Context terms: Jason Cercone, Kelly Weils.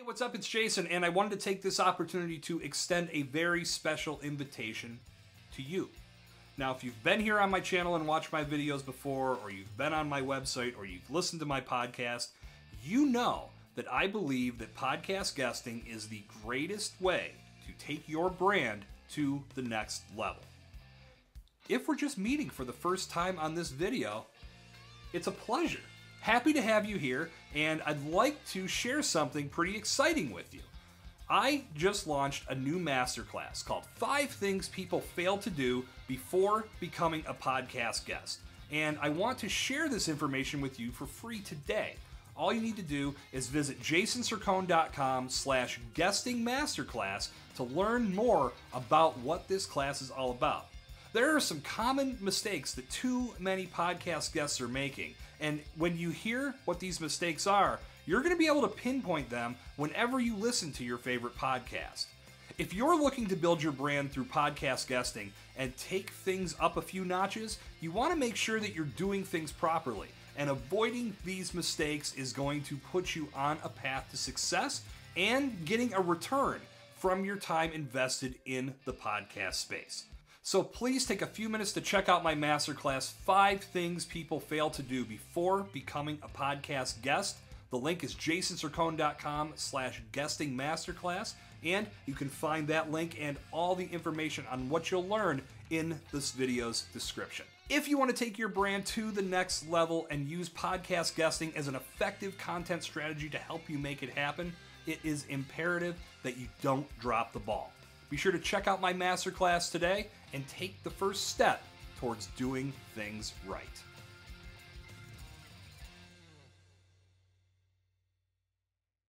Hey, what's up? It's Jason, and I wanted to take this opportunity to extend a very special invitation to you. Now, if you've been here on my channel and watched my videos before, or you've been on my website, or you've listened to my podcast, you know that I believe that podcast guesting is the greatest way to take your brand to the next level. If we're just meeting for the first time on this video, it's a pleasure. Happy to have you here, and I'd like to share something pretty exciting with you. I just launched a new masterclass called 5 Things People Fail to Do Before Becoming a Podcast Guest, and I want to share this information with you for free today. All you need to do is visit jasoncercone.com/guestingmasterclass to learn more about what this class is all about. There are some common mistakes that too many podcast guests are making, and when you hear what these mistakes are, you're going to be able to pinpoint them whenever you listen to your favorite podcast. If you're looking to build your brand through podcast guesting and take things up a few notches, you want to make sure that you're doing things properly, and avoiding these mistakes is going to put you on a path to success and getting a return from your time invested in the podcast space. So please take a few minutes to check out my masterclass, 5 Things People Fail to Do Before Becoming a Podcast Guest. The link is jasoncercone.com/guestingmasterclass, and you can find that link and all the information on what you'll learn in this video's description. If you want to take your brand to the next level and use podcast guesting as an effective content strategy to help you make it happen, it is imperative that you don't drop the ball. Be sure to check out my masterclass today and take the first step towards doing things right.